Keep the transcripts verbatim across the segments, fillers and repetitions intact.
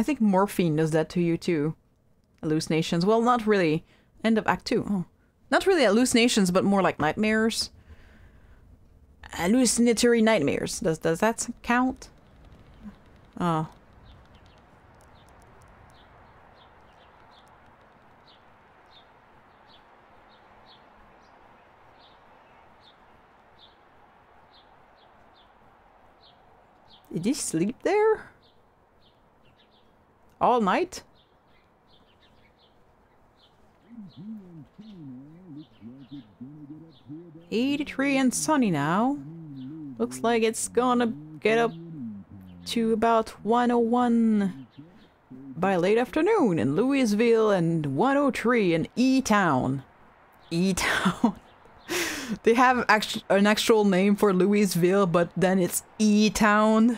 I think morphine does that to you too. Hallucinations. Well, not really. End of act two. Oh. Not really hallucinations, but more like nightmares. Hallucinatory nightmares. Does does that count? Oh. Did he sleep there? All night? eighty-three and sunny now. Looks like it's gonna get up to about one oh one by late afternoon in Louisville and one oh three in E-Town. E-Town. They have actu- an actual name for Louisville, but then it's E-Town.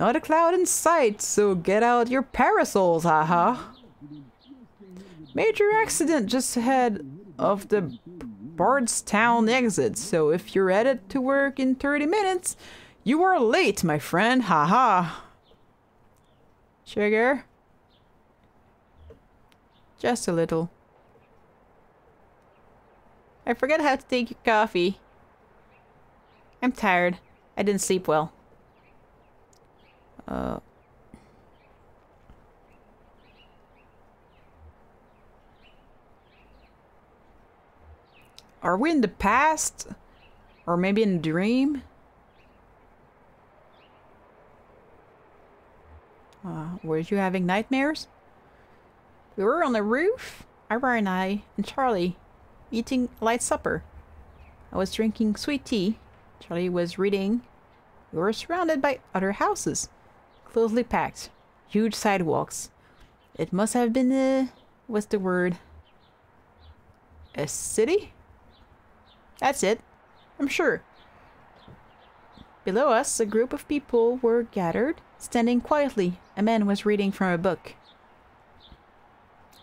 Not a cloud in sight, so get out your parasols, haha. Major accident just ahead of the Bardstown exit, so if you're headed to work in thirty minutes, you are late, my friend, haha. Sugar? Just a little. I forgot how to take your coffee. I'm tired. I didn't sleep well. Uh. Are we in the past? Or maybe in a dream? Uh, were you having nightmares? We were on the roof. Ira and I and Charlie. Eating light supper. I was drinking sweet tea. Charlie was reading. We were surrounded by other houses. Closely packed. Huge sidewalks. It must have been a... what's the word? A city? That's it. I'm sure. Below us, a group of people were gathered, standing quietly. A man was reading from a book.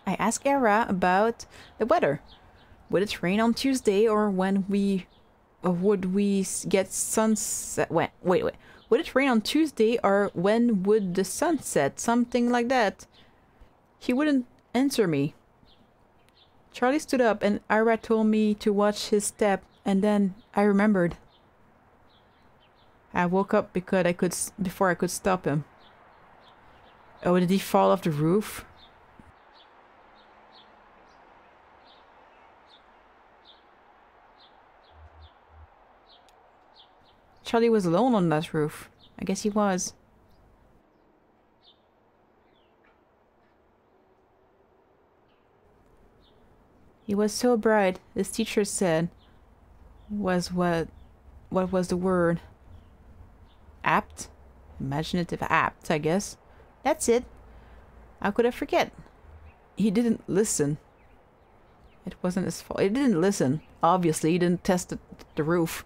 I asked Ara about the weather. Would it rain on Tuesday, or when we, or would we get sunset? When, wait, wait. Would it rain on Tuesday, or when would the sun set? Something like that. He wouldn't answer me. Charlie stood up, and Ira told me to watch his step, and then I remembered. I woke up because I could before I could stop him. Oh, did he fall off the roof? Charlie was alone on that roof. I guess he was. He was so bright, his teacher said. Was what... what was the word? Apt? Imaginative apt, I guess. That's it. How could I forget? He didn't listen. It wasn't his fault. He didn't listen. Obviously, he didn't test the, the roof.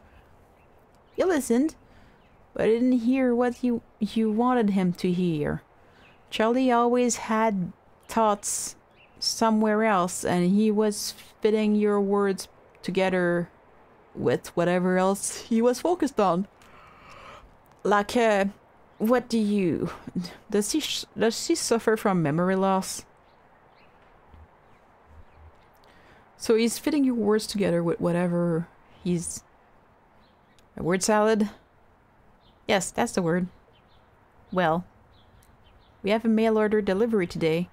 He listened, but I didn't hear what you you wanted him to hear. Charlie always had thoughts somewhere else, and he was fitting your words together with whatever else he was focused on. Like, uh, what do you... Does he, does he suffer from memory loss? So he's fitting your words together with whatever he's... A word salad? Yes, that's the word. Well, we have a mail order delivery today.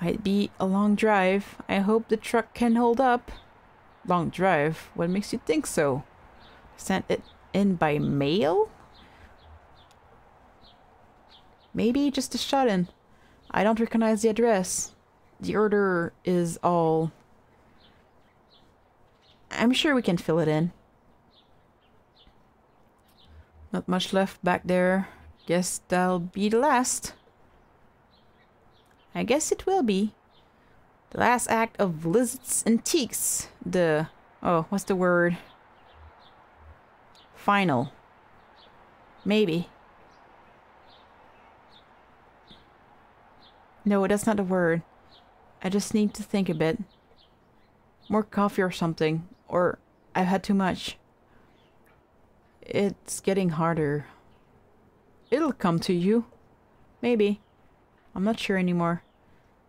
Might be a long drive. I hope the truck can hold up. Long drive? What makes you think so? Sent it in by mail? Maybe just a shut-in. I don't recognize the address. The order is all... I'm sure we can fill it in. Not much left back there. Guess that'll be the last. I guess it will be. The last act of Liz's Antiques. The... oh, what's the word? Final. Maybe. No, that's not the word. I just need to think a bit. More coffee or something. Or I've had too much. It's getting harder. It'll come to you. Maybe. I'm not sure anymore.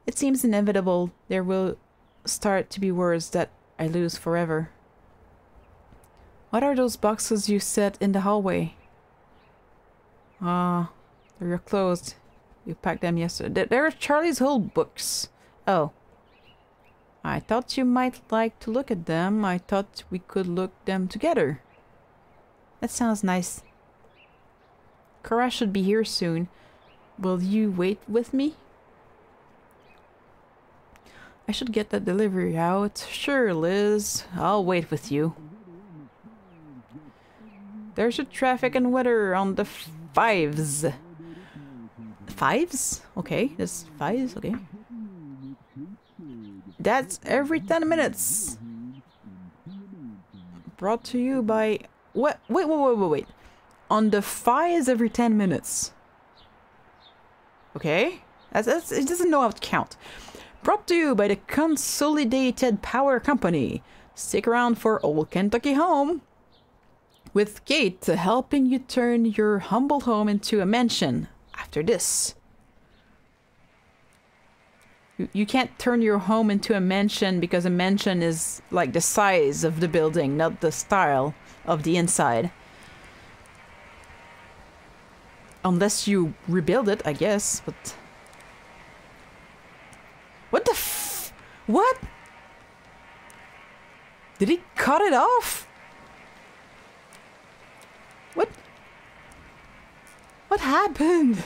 It seems inevitable there will start to be words that I lose forever. What are those boxes you set in the hallway? Ah, they're closed. You packed them yesterday. There are Charlie's whole books. Oh. I thought you might like to look at them. I thought we could look them together. That sounds nice. Kara should be here soon. Will you wait with me? I should get that delivery out. Sure, Liz. I'll wait with you. There's a traffic and weather on the fives. Fives? Okay, that's fives, okay. That's every ten minutes. Brought to you by... What? Wait, wait, wait, wait, wait. On the fives every ten minutes. Okay. That's, that's, it doesn't know how to count. Brought to you by the Consolidated Power Company. Stick around for Old Kentucky Home. With Kate helping you turn your humble home into a mansion after this. You, you can't turn your home into a mansion because a mansion is like the size of the building, not the style of the inside. Unless you rebuild it, I guess, but... What the f... What? Did he cut it off? What? What happened?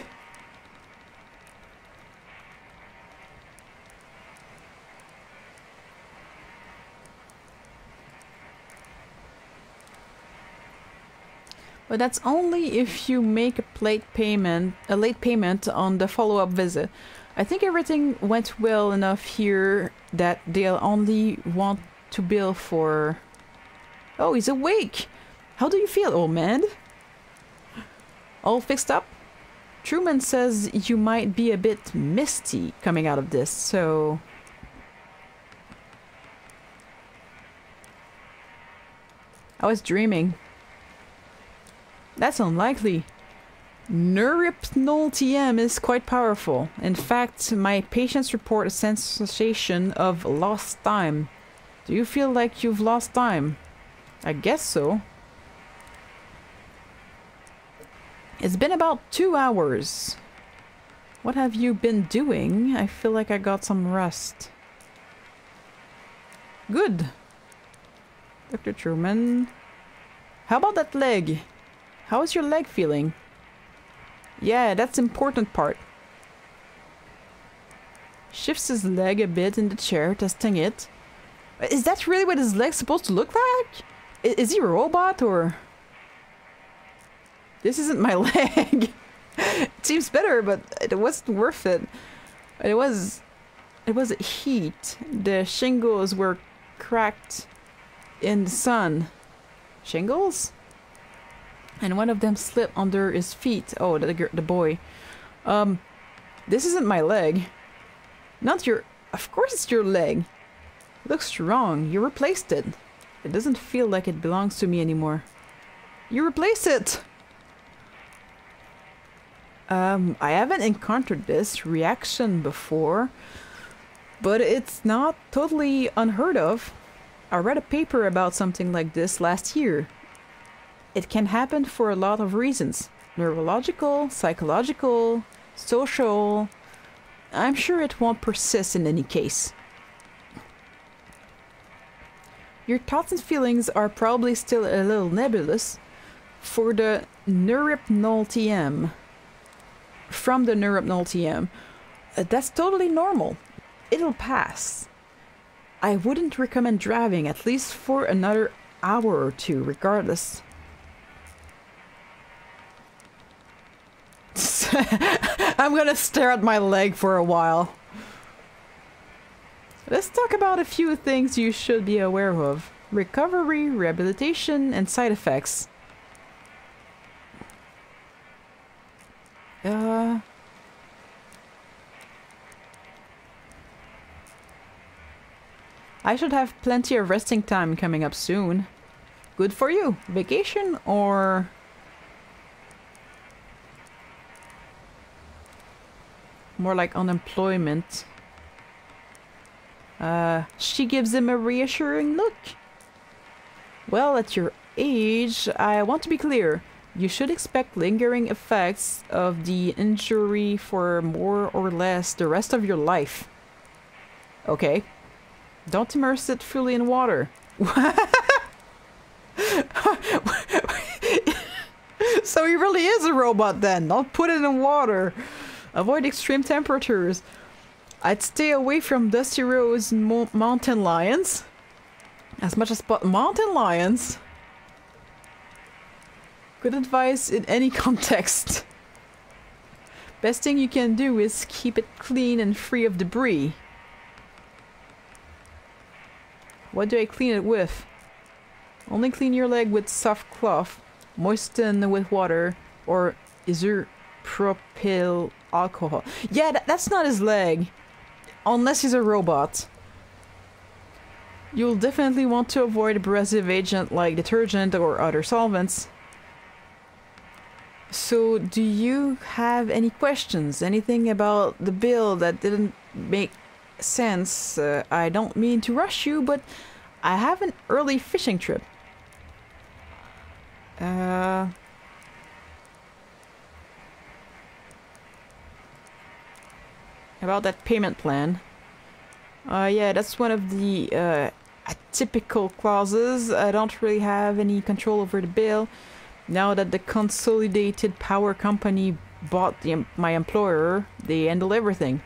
But that's only if you make a late payment, a late payment on the follow-up visit. I think everything went well enough here that they'll only want to bill for... Oh, he's awake! How do you feel, old man? All fixed up? Truman says you might be a bit misty coming out of this, so... I was dreaming. That's unlikely. Neuripnol T M is quite powerful. In fact, my patients report a sensation of lost time. Do you feel like you've lost time? I guess so. It's been about two hours. What have you been doing? I feel like I got some rest. Good. Doctor Truman. How about that leg? How is your leg feeling? Yeah, that's the important part. Shifts his leg a bit in the chair, testing it. Is that really what his leg's supposed to look like? Is he a robot or... This isn't my leg. It seems better, but it wasn't worth it. It was... It was heat. The shingles were cracked in the sun. Shingles? And one of them slipped under his feet. Oh, the, the boy. Um, this isn't my leg. Not your... Of course it's your leg. It looks wrong. You replaced it. It doesn't feel like it belongs to me anymore. You replaced it! Um, I haven't encountered this reaction before, but it's not totally unheard of. I read a paper about something like this last year. It can happen for a lot of reasons. Neurological, psychological, social... I'm sure it won't persist in any case. Your thoughts and feelings are probably still a little nebulous for the Neuripnol T M. From the Neuripnol T M. Uh, that's totally normal. It'll pass. I wouldn't recommend driving, at least for another hour or two, regardless. I'm gonna stare at my leg for a while. Let's talk about a few things you should be aware of. Recovery, rehabilitation, and side effects. Uh... I should have plenty of resting time coming up soon. Good for you. Vacation or... More like unemployment. Uh, she gives him a reassuring look. Well, at your age, I want to be clear. You should expect lingering effects of the injury for more or less the rest of your life. Okay. Don't immerse it fully in water. So he really is a robot then. Don't put it in water. Avoid extreme temperatures. I'd stay away from dusty roads and mo mountain lions. As much as possible. Mountain lions? Good advice in any context. Best thing you can do is keep it clean and free of debris. What do I clean it with? Only clean your leg with soft cloth. Moisten with water or isopropyl alcohol. Yeah, that, that's not his leg. Unless he's a robot. You'll definitely want to avoid abrasive agent like detergent or other solvents. So, do you have any questions? Anything about the bill that didn't make sense? Uh, I don't mean to rush you, but I have an early fishing trip. Uh, about that payment plan. Uh, yeah, that's one of the uh, atypical clauses. I don't really have any control over the bill. Now that the Consolidated Power Company bought the, my employer, they handle everything.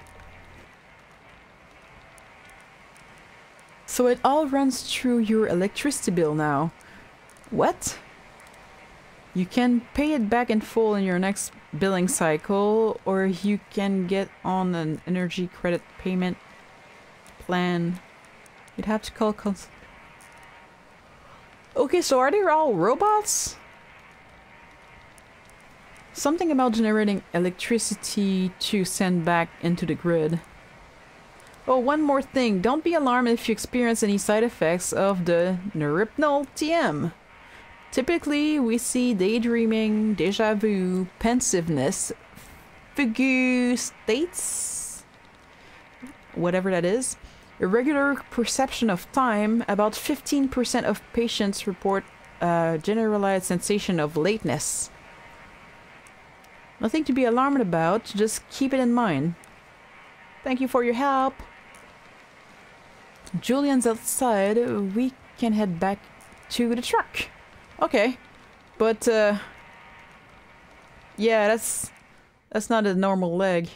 So it all runs through your electricity bill now. What? You can pay it back in full in your next billing cycle, or you can get on an energy credit payment plan. You'd have to call cons- Okay, so are they all robots? Something about generating electricity to send back into the grid. Oh, one more thing. Don't be alarmed if you experience any side effects of the Neuripnol T M. Typically, we see daydreaming, deja vu, pensiveness, fugue states, whatever that is, irregular perception of time. About fifteen percent of patients report a generalized sensation of lateness. Nothing to be alarmed about, just keep it in mind. Thank you for your help. Julian's outside, we can head back to the truck. Okay, but uh, yeah, that's that's not a normal leg.